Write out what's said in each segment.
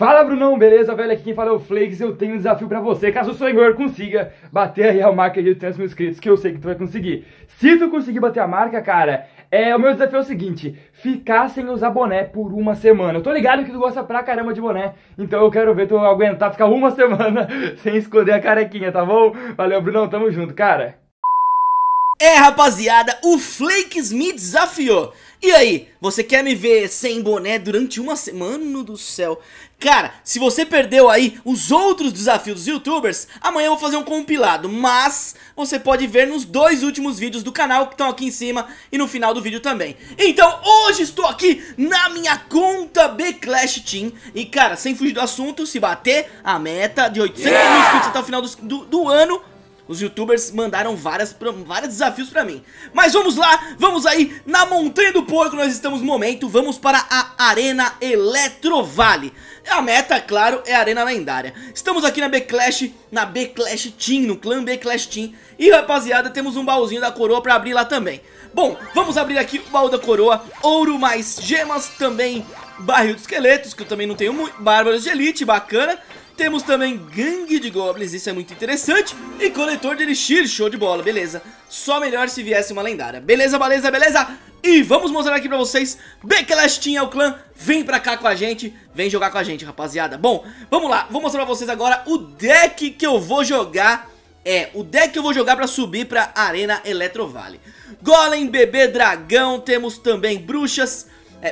Fala, Brunão, beleza, velho? Aqui quem fala é o Flakes. Eu tenho um desafio pra você, caso o senhor consiga bater a real marca de 300 mil inscritos, que eu sei que tu vai conseguir. Se tu conseguir bater a marca, cara, o meu desafio é o seguinte: ficar sem usar boné por uma semana. Eu tô ligado que tu gosta pra caramba de boné, então eu quero ver tu aguentar ficar uma semana sem esconder a carequinha, tá bom? Valeu, Brunão, tamo junto, cara. É, rapaziada, o Flakes me desafiou. E aí, você quer me ver sem boné durante uma semana? Mano do céu. Cara, se você perdeu aí os outros desafios dos youtubers, amanhã eu vou fazer um compilado. Mas você pode ver nos dois últimos vídeos do canal, que estão aqui em cima e no final do vídeo também. Então, hoje estou aqui na minha conta B-Clash Team. E cara, sem fugir do assunto, se bater a meta de 800 mil inscritos até o final do ano... Os youtubers mandaram vários desafios pra mim. Mas vamos lá, vamos aí na Montanha do Porco, nós estamos no momento. Vamos para a Arena Eletrovale. A meta, claro, é a Arena Lendária. Estamos aqui na B-Clash Team, no clã B-Clash Team. E rapaziada, temos um baúzinho da coroa pra abrir lá também. Bom, vamos abrir aqui o baú da coroa, ouro mais gemas também, barril de esqueletos, que eu também não tenho muito, bárbaros de elite, bacana. Temos também gangue de goblins, isso é muito interessante. E coletor de elixir, show de bola, beleza. Só melhor se viesse uma lendária. Beleza, beleza, beleza. E vamos mostrar aqui pra vocês, B-Clash Team é o clã, vem pra cá com a gente, vem jogar com a gente, rapaziada. Bom, vamos lá, vou mostrar pra vocês agora o deck que eu vou jogar. O deck que eu vou jogar pra subir pra Arena Eletrovale. Golem, bebê, dragão, temos também bruxas.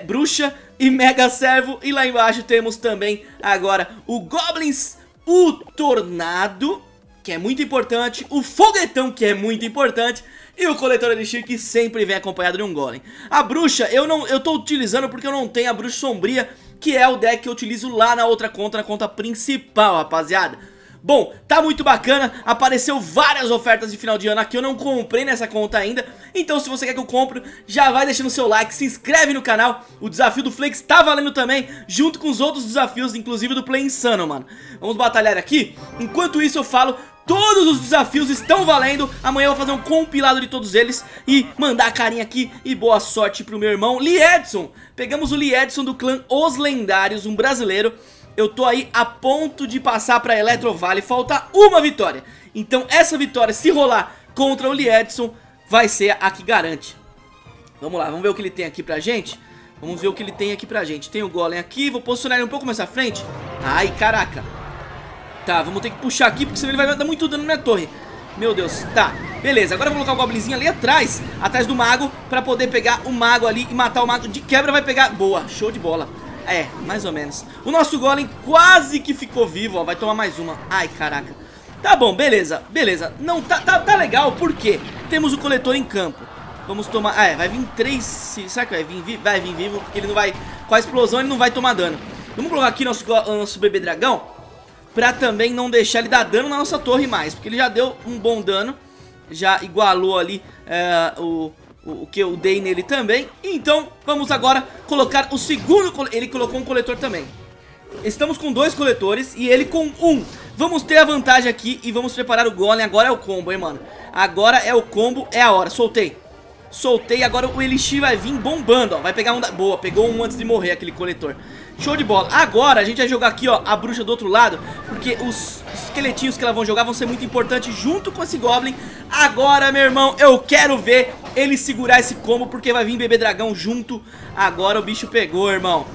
Bruxa e Mega Servo. E lá embaixo temos também agora o Goblins, o Tornado, que é muito importante, o Foguetão, que é muito importante, e o Coletor Elixir, que sempre vem acompanhado de um Golem. A Bruxa eu tô utilizando porque eu não tenho a Bruxa Sombria, que é o deck que eu utilizo lá na outra conta, na conta principal, rapaziada. Bom, tá muito bacana, apareceu várias ofertas de final de ano aqui, eu não comprei nessa conta ainda. Então se você quer que eu compre, já vai deixando o seu like, se inscreve no canal. O desafio do Flakes tá valendo também, junto com os outros desafios, inclusive do Play Insano, mano. Vamos batalhar aqui, enquanto isso eu falo... Todos os desafios estão valendo. Amanhã eu vou fazer um compilado de todos eles e mandar a carinha aqui. E boa sorte pro meu irmão Liedson. Pegamos o Liedson do clã Os Lendários, um brasileiro. Eu tô aí a ponto de passar pra Eletrovale. Falta uma vitória. Então essa vitória, se rolar contra o Liedson, vai ser a que garante. Vamos lá, vamos ver o que ele tem aqui pra gente. Vamos ver o que ele tem aqui pra gente. Tem o Golem aqui, vou posicionar ele um pouco mais à frente. Ai, caraca. Tá, vamos ter que puxar aqui, porque senão ele vai dar muito dano na minha torre. Meu Deus, tá, beleza, agora eu vou colocar o goblinzinho ali atrás, atrás do mago, pra poder pegar o mago ali e matar o mago. De quebra vai pegar, boa, show de bola. É, mais ou menos. O nosso golem quase que ficou vivo, ó, vai tomar mais uma. Ai, caraca. Tá bom, beleza, beleza. Não, tá legal, por quê? Temos o coletor em campo. Vamos tomar, vai vir três, será que vai vir vivo? Porque ele não vai, com a explosão ele não vai tomar dano. Vamos colocar aqui nosso bebê dragão, pra também não deixar ele dar dano na nossa torre mais, porque ele já deu um bom dano, já igualou ali o que eu dei nele também. Então vamos agora colocar o segundo. Ele colocou um coletor também. Estamos com dois coletores e ele com um. Vamos ter a vantagem aqui e vamos preparar o golem. Agora é o combo, hein, mano. Agora é o combo, é a hora. Soltei, soltei, agora o elixir vai vir bombando, ó. Vai pegar um da... Boa, pegou um antes de morrer aquele coletor. Show de bola. Agora a gente vai jogar aqui, ó, a bruxa do outro lado, porque os esqueletinhos que elas vão jogar vão ser muito importantes junto com esse goblin. Agora, meu irmão, eu quero ver ele segurar esse combo, porque vai vir bebê dragão junto. Agora o bicho pegou, irmão.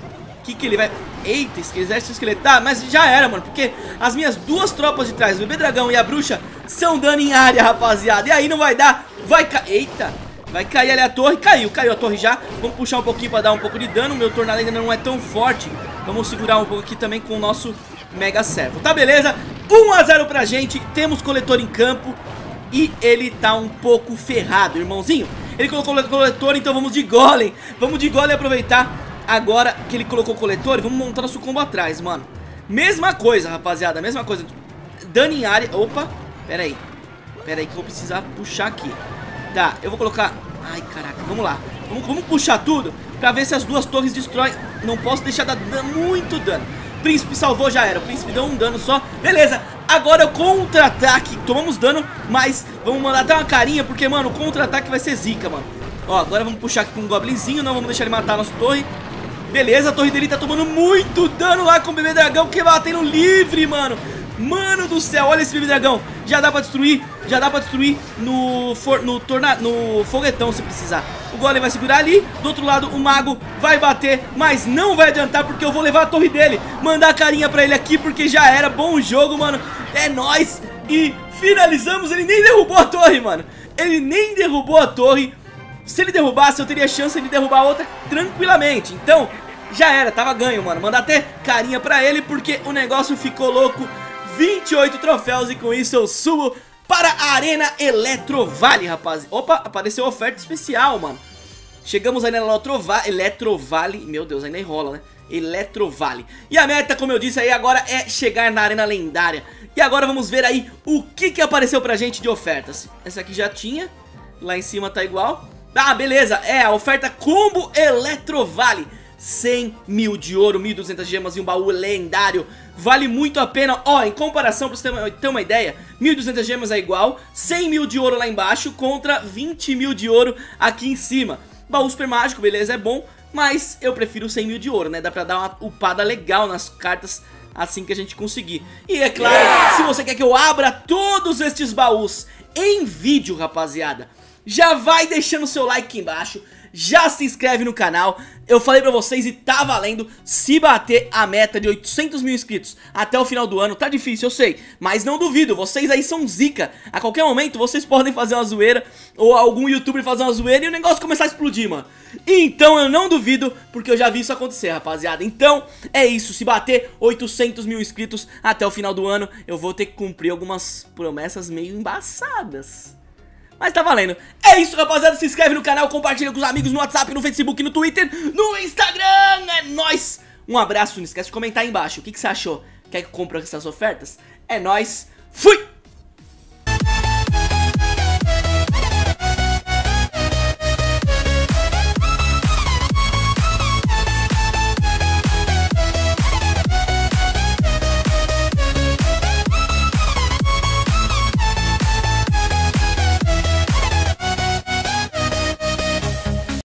Que ele vai... Eita, exército esqueletar, mas já era, mano, porque as minhas duas tropas de trás, o bebê dragão e a bruxa, são dano em área, rapaziada. E aí não vai dar, vai cair... Eita... Vai cair ali a torre, caiu a torre já. Vamos puxar um pouquinho pra dar um pouco de dano. Meu tornado ainda não é tão forte. Vamos segurar um pouco aqui também com o nosso Mega Servo. Tá, beleza, 1 a 0 pra gente, temos coletor em campo. E ele tá um pouco ferrado, irmãozinho. Ele colocou o coletor, então vamos de golem. Vamos de golem aproveitar. Agora que ele colocou o coletor, vamos montar nosso combo atrás, mano. Mesma coisa, rapaziada, mesma coisa. Dano em área, opa, pera aí que eu vou precisar puxar aqui. Tá, eu vou colocar... Ai, caraca, vamos lá. Vamos puxar tudo pra ver se as duas torres destroem. Não posso deixar dar muito dano. Príncipe salvou, já era. O príncipe deu um dano só. Beleza, agora é o contra-ataque. Tomamos dano, mas vamos mandar até uma carinha, porque, mano, o contra-ataque vai ser zica, mano. Ó, agora vamos puxar aqui com um goblinzinho. Não vamos deixar ele matar a nossa torre. Beleza, a torre dele tá tomando muito dano lá com o bebê dragão, que batendo livre, mano. Mano do céu, olha esse bebê dragão. Já dá pra destruir no foguetão se precisar. O golem vai segurar ali. Do outro lado o mago vai bater, mas não vai adiantar porque eu vou levar a torre dele. Mandar a carinha pra ele aqui porque já era. Bom jogo, mano. É nóis. E finalizamos. Ele nem derrubou a torre, mano. Ele nem derrubou a torre. Se ele derrubasse, eu teria chance de derrubar a outra tranquilamente. Então, já era, tava ganho, mano. Mandar até carinha pra ele porque o negócio ficou louco. 28 troféus e com isso eu subo para a Arena Eletrovale, rapaz. Opa, apareceu oferta especial, mano. Chegamos aí na Eletrovale. Meu Deus, ainda enrola, né? Eletrovale. E a meta, como eu disse aí, agora é chegar na Arena Lendária. E agora vamos ver aí o que que apareceu pra gente de ofertas. Essa aqui já tinha. Lá em cima tá igual. Ah, beleza. É, a oferta Combo Eletrovale. 100 mil de ouro, 1.200 gemas e um baú lendário. Vale muito a pena. Ó, em comparação, pra você ter uma ideia, 1.200 gemas é igual 100 mil de ouro lá embaixo contra 20 mil de ouro aqui em cima. Baú super mágico, beleza, é bom, mas eu prefiro 100 mil de ouro, né? Dá pra dar uma upada legal nas cartas assim que a gente conseguir. E é claro, se você quer que eu abra todos estes baús em vídeo, rapaziada, já vai deixando o seu like aqui embaixo, já se inscreve no canal. Eu falei pra vocês e tá valendo. Se bater a meta de 800 mil inscritos até o final do ano, tá difícil, eu sei, mas não duvido, vocês aí são zica. A qualquer momento vocês podem fazer uma zoeira, ou algum youtuber fazer uma zoeira e o negócio começar a explodir, mano. Então eu não duvido, porque eu já vi isso acontecer, rapaziada. Então é isso, se bater 800 mil inscritos até o final do ano, eu vou ter que cumprir algumas promessas meio embaçadas, mas tá valendo. É isso, rapaziada, se inscreve no canal, compartilha com os amigos no WhatsApp, no Facebook, no Twitter, no Instagram, é nóis. Um abraço, não esquece de comentar aí embaixo o que que você achou, quer que compre essas ofertas? É nóis, fui!